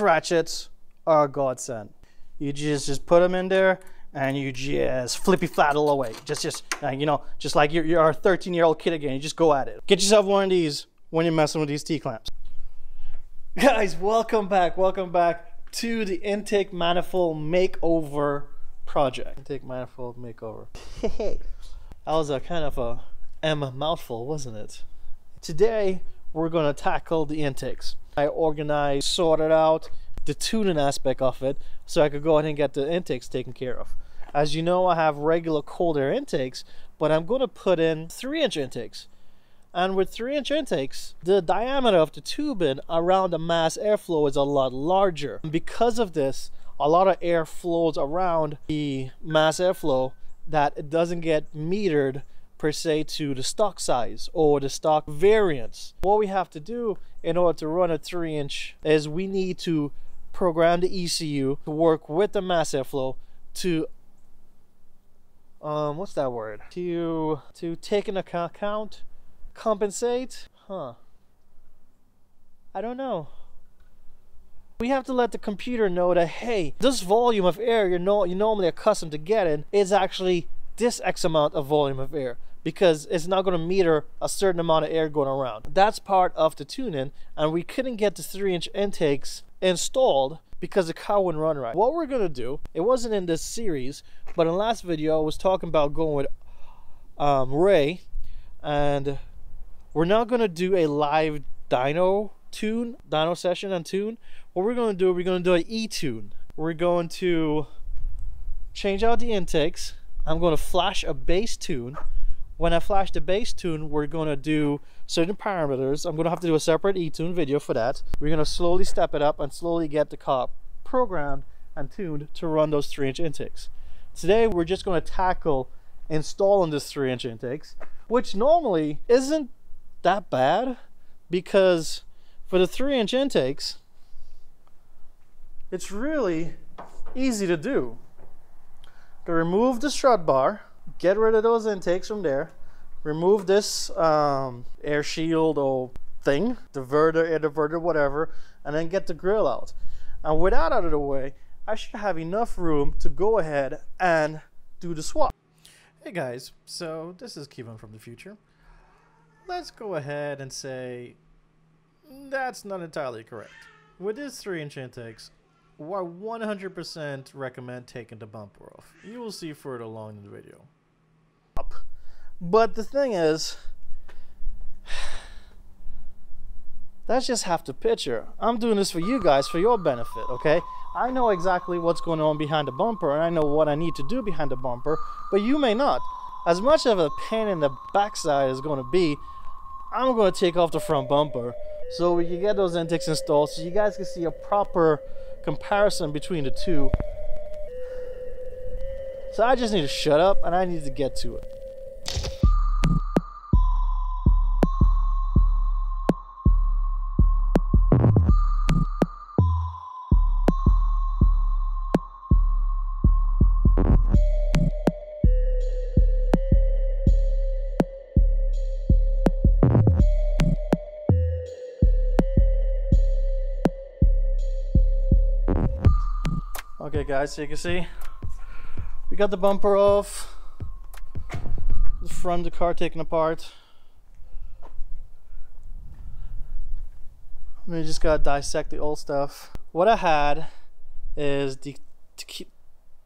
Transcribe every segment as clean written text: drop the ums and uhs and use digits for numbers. Ratchets are a godsend. You just put them in there and you just flippy fladdle away. Just like you're a 13-year-old kid again. You just go at it. Get yourself one of these when you're messing with these T-clamps. Guys, welcome back. Welcome back to the intake manifold makeover project. Intake manifold makeover. That was a kind of a mouthful, wasn't it? Today, we're gonna tackle the intakes. I organized, sorted out the tuning aspect of it so I could go ahead and get the intakes taken care of. As you know, I have regular cold air intakes, but I'm going to put in 3-inch intakes. And with 3-inch intakes, the diameter of the tubing around the mass airflow is a lot larger. And because of this, a lot of air flows around the mass airflow that it doesn't get metered per se to the stock size or the stock variance. What we have to do in order to run a 3-inch is we need to program the ECU to work with the mass airflow to to take into account, compensate. I don't know. We have to let the computer know that, hey, this volume of air you're normally accustomed to getting is actually this X amount of volume of air, because it's not going to meter a certain amount of air going around. That's part of the tuning, and we couldn't get the 3-inch intakes installed because the car wouldn't run right. What we're going to do, it wasn't in this series, but in the last video I was talking about going with Ray, and we're not going to do a live dyno session and tune. What we're going to do, we're going to do an e-tune. We're going to change out the intakes. I'm going to flash a bass tune. When I flash the bass tune, we're going to do certain parameters. I'm going to have to do a separate e-tune video for that. We're going to slowly step it up and slowly get the car programmed and tuned to run those 3-inch intakes. Today, we're just going to tackle installing this 3-inch intakes, which normally isn't that bad, because for the 3-inch intakes, it's really easy to do. To remove the strut bar, get rid of those intakes from there, remove this air shield or thing, diverter, air diverter, whatever, and then get the grill out. And with that out of the way, I should have enough room to go ahead and do the swap. Hey guys, so this is Kevin from the future. Let's go ahead and say that's not entirely correct. With these 3-inch intakes, I 100% recommend taking the bumper off. You will see further along in the video. But the thing is, that's just half the picture. I'm doing this for you guys, for your benefit, okay? I know exactly what's going on behind the bumper, and I know what I need to do behind the bumper, but you may not. As much of a pain in the backside is going to be, I'm going to take off the front bumper so we can get those intakes installed so you guys can see a proper comparison between the two. So I just need to shut up and I need to get to it. Okay guys, so you can see, we got the bumper off, the front of the car taken apart. And we just gotta dissect the old stuff. What I had is the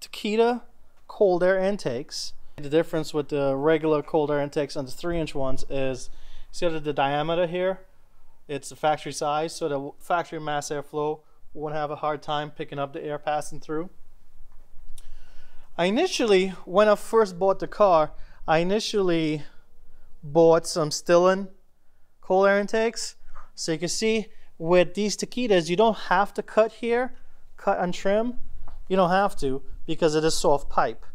Takeda cold air intakes. The difference with the regular cold air intakes and the 3-inch ones is, see the diameter here? It's the factory size, so the factory mass airflow won't have a hard time picking up the air passing through. When I first bought the car, I initially bought some Stillen cold air intakes. So you can see with these Takedas, you don't have to cut here, cut and trim. You don't have to, because it is soft pipe.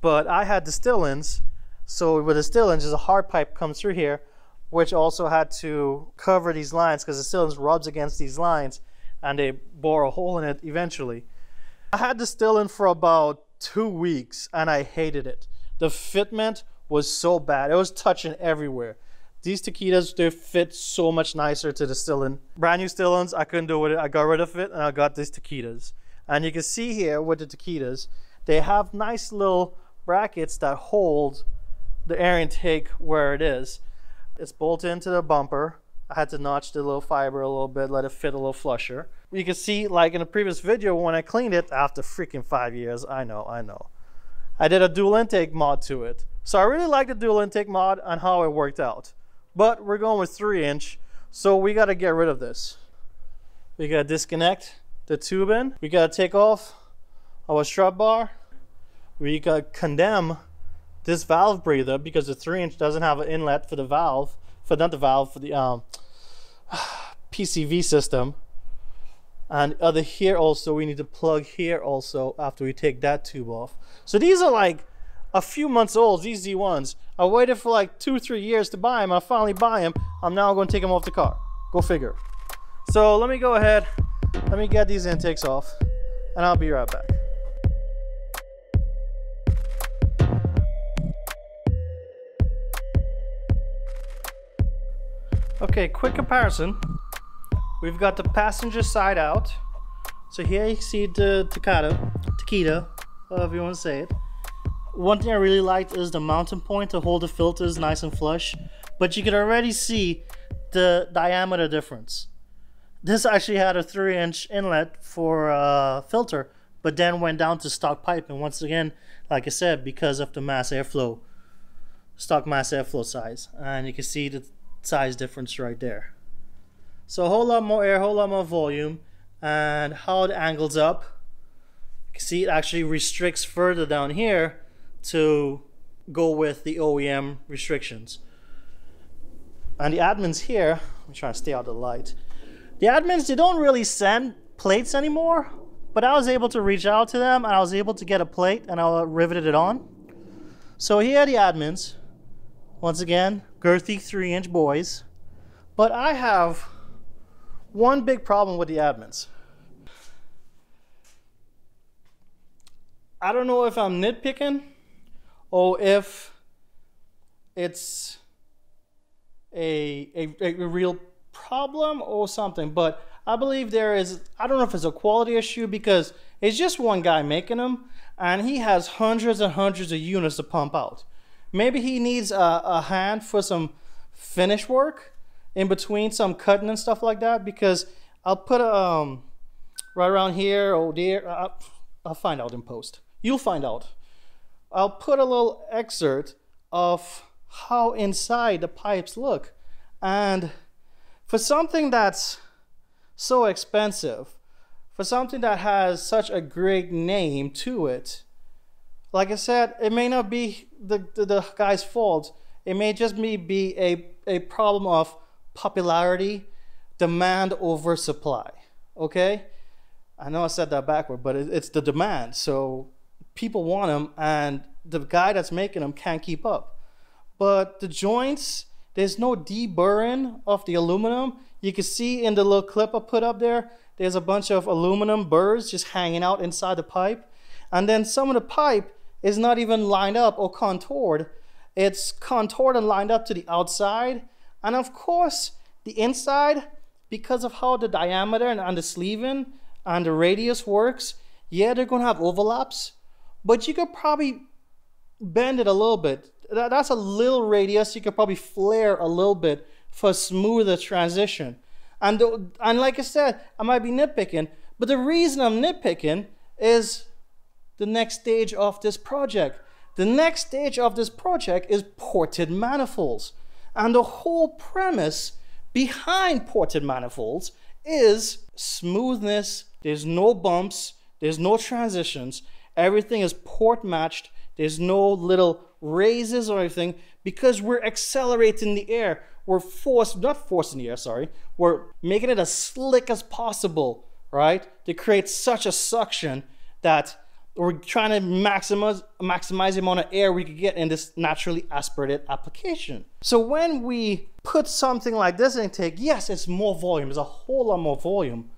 But I had the Stillens, so with the Stillens, there's a hard pipe comes through here, which also had to cover these lines because the Stillens rubs against these lines and they bore a hole in it eventually. I had the Stillen for about 2 weeks and I hated it. The fitment was so bad. It was touching everywhere. These Takedas, they fit so much nicer to the Stillen. Brand new Stillens, I couldn't do with it. I got rid of it and I got these Takedas. And you can see here with the Takedas, they have nice little brackets that hold the air intake where it is. It's bolted into the bumper. I had to notch the little fiber a little bit, let it fit a little flusher. You can see, like in a previous video, when I cleaned it after freaking 5 years, I know. I did a dual intake mod to it. So I really like the dual intake mod and how it worked out. But we're going with 3-inch, so we gotta get rid of this. We gotta disconnect the tubing. We gotta take off our strut bar. We gotta condemn this valve breather because the 3-inch doesn't have an inlet for the valve, for the PCV system. And other here also, we need to plug here also after we take that tube off. So these are like a few months old, these Z1s. I waited for like 2-3 years to buy them. I finally buy them. I'm now going to take them off the car. Go figure. So let me go ahead. Let me get these intakes off and I'll be right back. Okay, quick comparison. We've got the passenger side out. So here you see the Takeda, however you want to say it. One thing I really liked is the mounting point to hold the filters nice and flush, but you can already see the diameter difference. This actually had a 3-inch inlet for a filter, but then went down to stock pipe. And once again, like I said, because of the mass airflow, stock mass airflow size. And you can see the size difference right there. So a whole lot more air, a whole lot more volume, and how it angles up. You can see it actually restricts further down here to go with the OEM restrictions. And the admins here, I'm trying to stay out of the light. The admins, they don't really send plates anymore, but I was able to reach out to them and I was able to get a plate and I riveted it on. So here are the admins. Once again, girthy 3-inch boys. But I have one big problem with the admins. I don't know if I'm nitpicking or if it's a real problem or something, but I believe there is, I don't know if it's a quality issue because it's just one guy making them and he has hundreds and hundreds of units to pump out. Maybe he needs a hand for some finish work in between, some cutting and stuff like that, because I'll put a right around here or there. I'll find out in post. You'll find out. I'll put a little excerpt of how inside the pipes look. And for something that's so expensive, for something that has such a great name to it, like I said, it may not be the guy's fault. It may just be a problem of popularity, demand over supply. Okay? I know I said that backward, but it's the demand. So people want them and the guy that's making them can't keep up. But the joints, there's no deburring of the aluminum. You can see in the little clip I put up there, there's a bunch of aluminum burrs just hanging out inside the pipe. And then some of the pipe is not even lined up or contoured. It's contoured and lined up to the outside. And of course, the inside, because of how the diameter and the sleeving and the radius works, yeah, they're gonna have overlaps, but you could probably bend it a little bit. That's a little radius. You could probably flare a little bit for a smoother transition. And like I said, I might be nitpicking, but the reason I'm nitpicking is the next stage of this project. The next stage of this project is ported manifolds. And the whole premise behind ported manifolds is smoothness. There's no bumps, there's no transitions, everything is port matched, there's no little raises or anything, because we're accelerating the air. We're making it as slick as possible, right, to create such a suction that we're trying to maximize the amount of air we could get in this naturally aspirated application. So when we put something like this intake, yes, it's more volume, there's a whole lot more volume,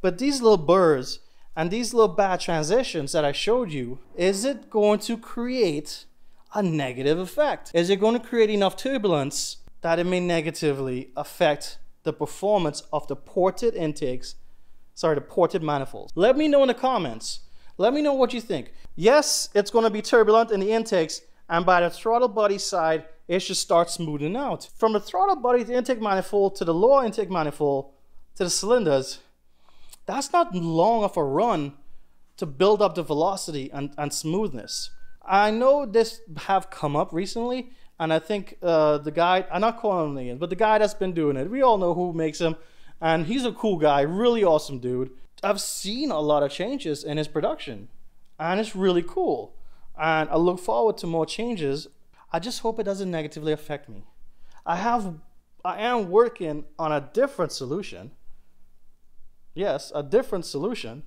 but these little burrs and these little bad transitions that I showed you, is it going to create a negative effect? Is it going to create enough turbulence that it may negatively affect the performance of the ported intakes, the ported manifolds. Let me know in the comments. Let me know what you think. Yes, it's going to be turbulent in the intakes, and by the throttle body side, it should start smoothing out. From the throttle body to the intake manifold, to the lower intake manifold, to the cylinders, that's not long of a run to build up the velocity and smoothness. I know this have come up recently, and I think the guy, I'm not calling him names, but the guy that's been doing it, we all know who makes him, and he's a cool guy, really awesome dude. I've seen a lot of changes in his production, and it's really cool. And I look forward to more changes. I just hope it doesn't negatively affect me. I am working on a different solution. Yes, a different solution.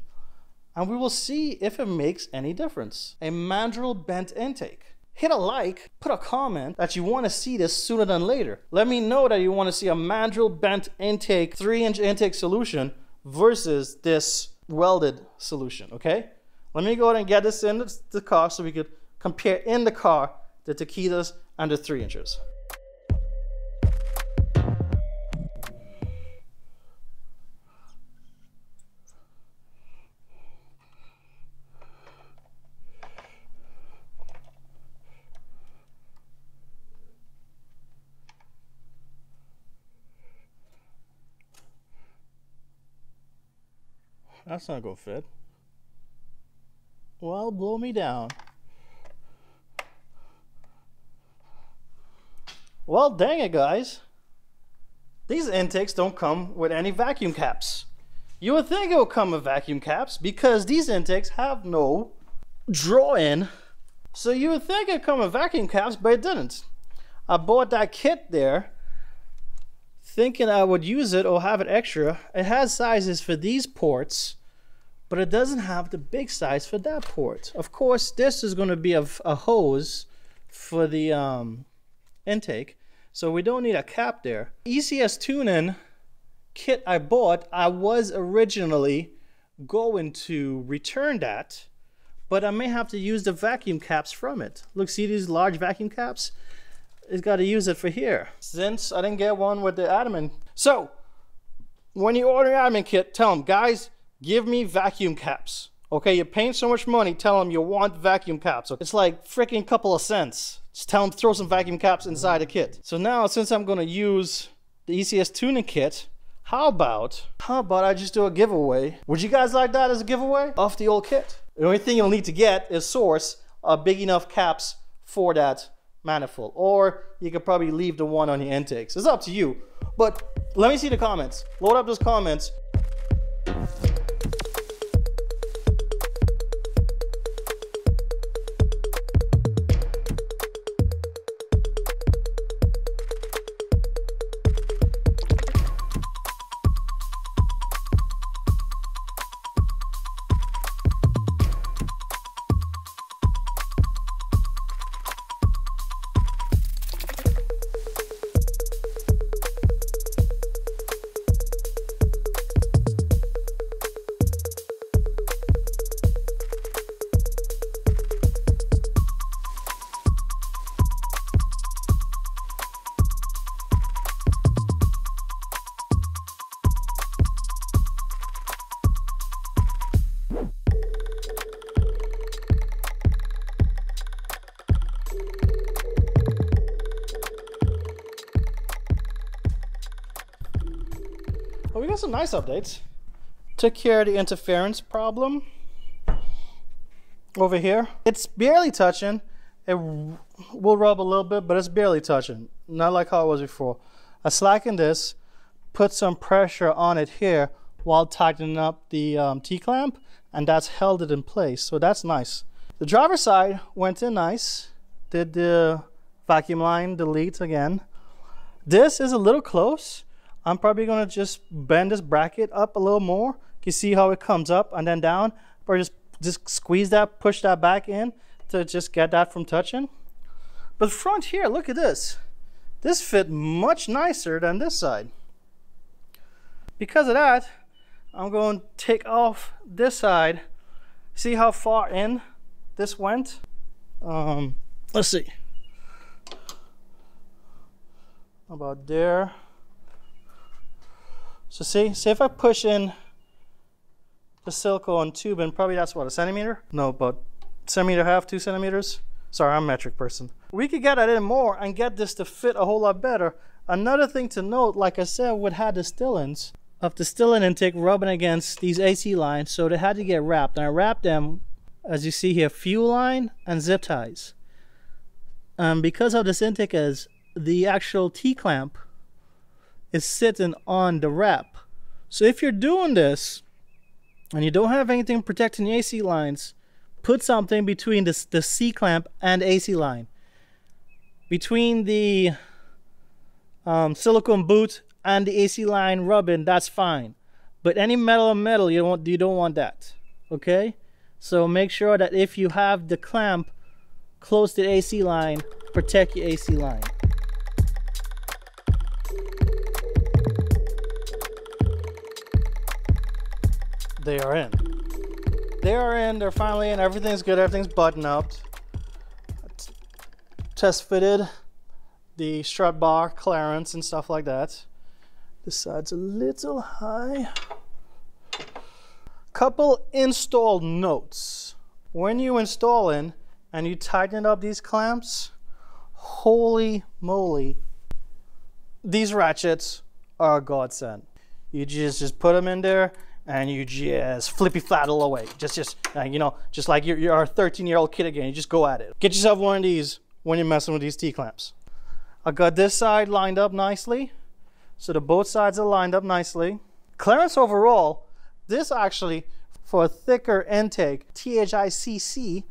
And we will see if it makes any difference. A mandrel bent intake. Hit a like, put a comment that you want to see this sooner than later. Let me know that you want to see a mandrel bent intake, 3-inch intake solution versus this welded solution, okay? Let me go ahead and get this in the car so we could compare in the car the Takedas and the 3-inchers. That's not gonna fit. Well, blow me down. Well, dang it, guys. These intakes don't come with any vacuum caps. You would think it would come with vacuum caps because these intakes have no draw-in. So you would think it'd come with vacuum caps, but it didn't. I bought that kit there thinking I would use it or have it extra. It has sizes for these ports, but it doesn't have the big size for that port. Of course, this is going to be a hose for the intake, so we don't need a cap there. ECS tuning kit I bought, I was originally going to return that, but I may have to use the vacuum caps from it. Look, see these large vacuum caps? It's got to use it for here. Since I didn't get one with the admin. So, when you order an admin kit, tell them, guys, give me vacuum caps. Okay, you're paying so much money, tell them you want vacuum caps. It's like freaking couple of cents. Just tell them throw some vacuum caps inside the kit. So now, since I'm gonna use the ECS tuning kit, how about I just do a giveaway? Would you guys like that as a giveaway? Off the old kit. The only thing you'll need to get is source big enough caps for that manifold. Or you could probably leave the one on your intakes. It's up to you. But let me see the comments. Load up those comments. We got some nice updates. Took care of the interference problem over here. It's barely touching. It will rub a little bit, but it's barely touching. Not like how it was before. I slackened this, put some pressure on it here while tightening up the T-clamp, and that's held it in place, so that's nice. The driver's side went in nice. Did the vacuum line delete again. This is a little close. I'm probably gonna just bend this bracket up a little more. You can see how it comes up and then down. Or just squeeze that, push that back in to just get that from touching. But front here, look at this. This fit much nicer than this side. Because of that, I'm gonna take off this side. See how far in this went? Let's see. about there. So see if I push in the silicone tube, and probably that's what, a centimeter? No, about centimeter and a half, 2 centimeters. Sorry, I'm a metric person. We could get at it more and get this to fit a whole lot better. Another thing to note, like I said, would have the Stillens of the Stillen intake rubbing against these AC lines, so they had to get wrapped. And I wrapped them, as you see here, fuel line and zip ties. And because of this intake is the actual T-clamp is sitting on the wrap. So if you're doing this and you don't have anything protecting the AC lines, put something between the C-clamp and AC line. Between the silicone boot and the AC line rubbing, that's fine. But any metal on metal, you don't want that, okay? So make sure that if you have the clamp close to the AC line, protect your AC line. They are in. They are in, they're finally in, everything's good, everything's buttoned up. Test fitted the strut bar clearance and stuff like that. This side's a little high. Couple install notes. When you install in and you tighten up these clamps, holy moly, these ratchets are a godsend. You just put them in there and you just flippy fladdle away. Just like you're a 13-year-old kid again. You just go at it. Get yourself one of these when you're messing with these T-clamps. I got this side lined up nicely. So the both sides are lined up nicely. Clearance overall, this actually, for a thicker intake, THICC,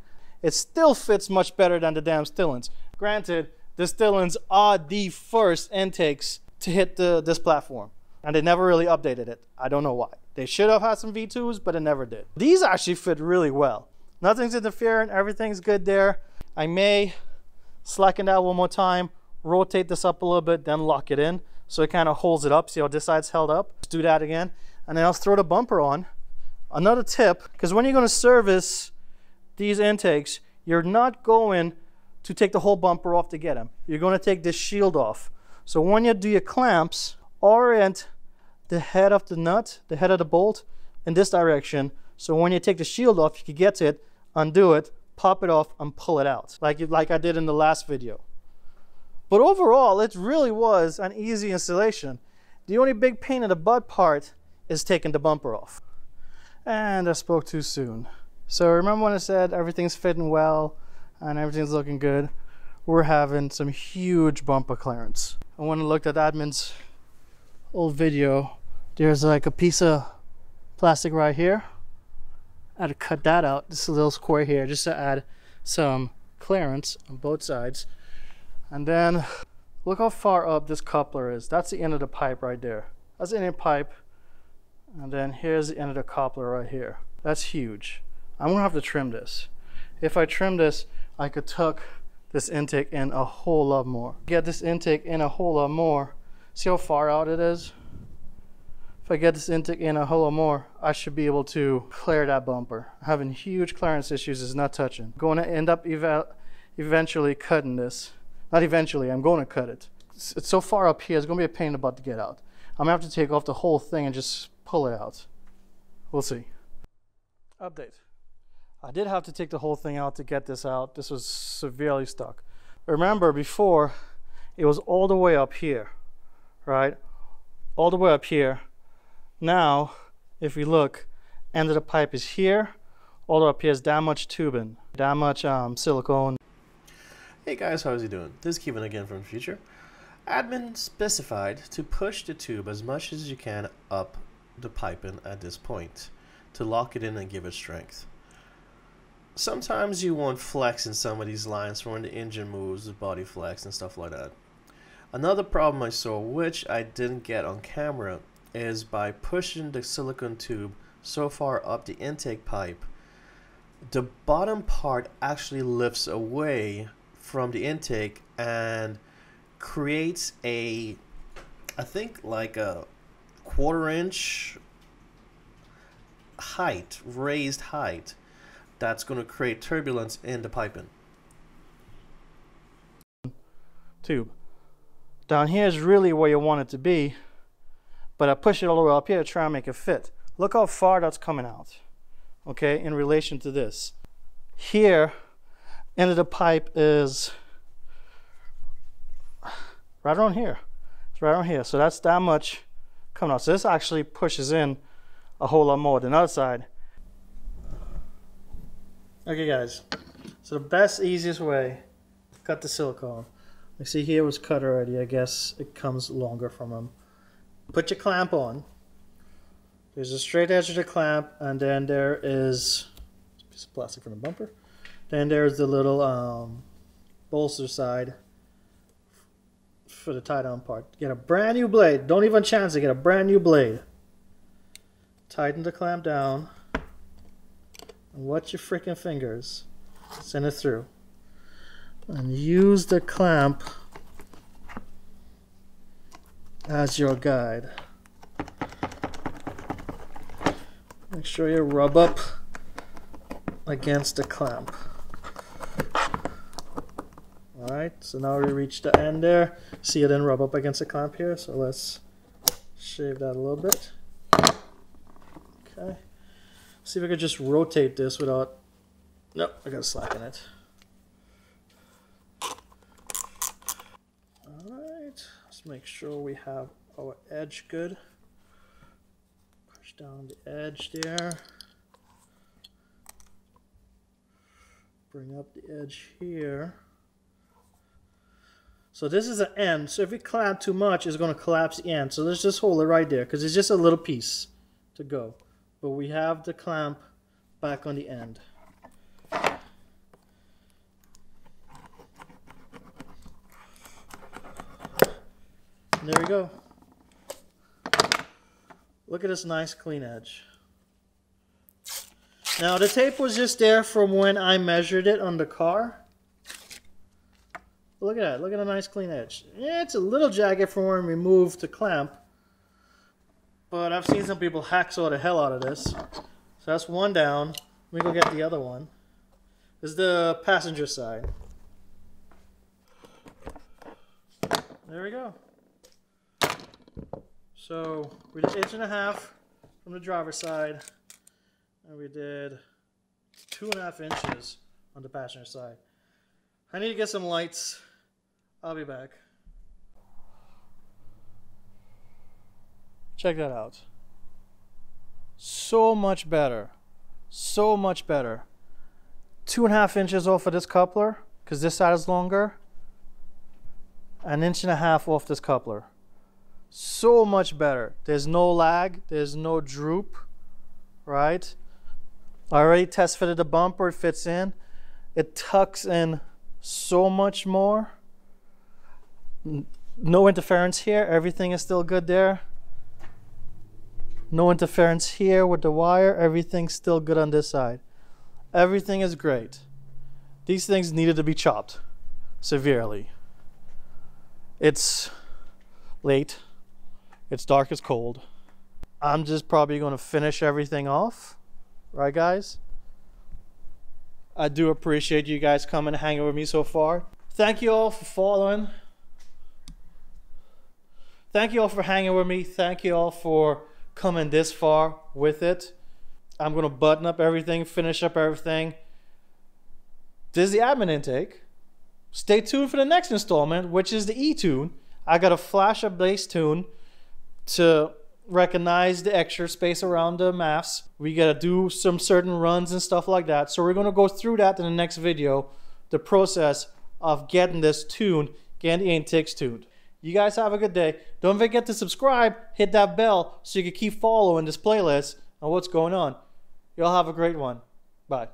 it still fits much better than the damn Stillens. Granted, the Stillens are the first intakes to hit this platform, and they never really updated it. I don't know why. They should have had some V2s, but it never did. These actually fit really well. Nothing's interfering, everything's good there. I may slacken that one more time, rotate this up a little bit, then lock it in so it kind of holds it up. See how this side's held up? Let's do that again, and then I'll throw the bumper on. Another tip, because when you're going to service these intakes, you're not going to take the whole bumper off to get them. You're going to take this shield off. So when you do your clamps, orient the head of the nut, the head of the bolt, in this direction, so when you take the shield off, you can get to it, undo it, pop it off, and pull it out, like I did in the last video. But overall, it really was an easy installation. The only big pain in the butt part is taking the bumper off. And I spoke too soon. So remember when I said everything's fitting well and everything's looking good? We're having some huge bumper clearance. And when I looked at Admin's old video, there's like a piece of plastic right here. I had to cut that out, just a little square here, just to add some clearance on both sides. And then look how far up this coupler is. That's the end of the pipe right there. That's the inner pipe. And then here's the end of the coupler right here. That's huge. I'm gonna have to trim this. If I trim this, I could tuck this intake in a whole lot more. Get this intake in a whole lot more. See how far out it is? If I get this intake in a whole lot more, I should be able to clear that bumper. Having huge clearance issues is not touching. Going to end up eventually cutting this. Not eventually, I'm going to cut it. It's so far up here, it's gonna be a pain about to get out. I'm gonna have to take off the whole thing and just pull it out. We'll see. Update. I did have to take the whole thing out to get this out. This was severely stuck. Remember before, it was all the way up here, right? All the way up here. Now, if we look, end of the pipe is here. All the way up here is that much tubing, that much silicone. Hey guys, how's it doing? This is Kevin again from Future. Admin specified to push the tube as much as you can up the piping at this point to lock it in and give it strength. Sometimes you want flex in some of these lines for when the engine moves, the body flex and stuff like that. Another problem I saw, which I didn't get on camera, is by pushing the silicone tube so far up the intake pipe, the bottom part actually lifts away from the intake and creates a, I think like a 1/4 inch height, raised height, that's going to create turbulence in the piping. Tube. Down here is really where you want it to be, but I push it all the way up here to try and make it fit. Look how far that's coming out, okay, in relation to this. Here, end of the pipe is right around here. It's right around here, so that's that much coming out. So this actually pushes in a whole lot more than the other side. Okay guys, so the best, easiest way to cut the silicone. You see here was cut already, I guess it comes longer from them. Put your clamp on. There's a straight edge of the clamp, and then there is a piece of plastic from the bumper. Then there's the little bolster side for the tie down part. Get a brand new blade, don't even chance it, get a brand new blade. Tighten the clamp down, and watch your freaking fingers, send it through. And use the clamp as your guide. Make sure you rub up against the clamp. All right, so now we reach the end there. See, it didn't rub up against the clamp here, so let's shave that a little bit. Okay, see if I could just rotate this without, nope, I gotta slacken it. Make sure we have our edge good. Push down the edge there. Bring up the edge here. So this is an end. So if we clamp too much, it's going to collapse the end. So let's just hold it right there because it's just a little piece to go. But we have the clamp back on the end. There we go. Look at this nice clean edge. Now the tape was just there from when I measured it on the car. Look at that, look at a nice clean edge. Yeah, it's a little jagged from when we moved the clamp, but I've seen some people hacksaw the hell out of this. So that's one down. Let me go get the other one. This is the passenger side. There we go. So we did 1.5 inches from the driver's side, and we did 2.5 inches on the passenger side. I need to get some lights. I'll be back. Check that out. So much better. So much better. 2.5 inches off of this coupler, because this side is longer. 1.5 inches off this coupler. So much better. There's no lag, there's no droop, right? I already test fitted the bumper, it fits in. It tucks in so much more. No interference here, everything is still good there. No interference here with the wire, everything's still good on this side. Everything is great. These things needed to be chopped severely. It's late. It's dark, it's cold. I'm just probably gonna finish everything off. Right guys? I do appreciate you guys coming and hanging with me so far. Thank you all for following. Thank you all for hanging with me. Thank you all for coming this far with it. I'm gonna button up everything, finish up everything. This is the admin intake. Stay tuned for the next installment, which is the E-Tune. I got a flash of bass tune to recognize the extra space around the maps. We got to do some certain runs and stuff like that. So we're going to go through that in the next video, the process of getting this tuned, getting the intakes tuned. You guys have a good day. Don't forget to subscribe, hit that bell so you can keep following this playlist and what's going on. Y'all have a great one. Bye.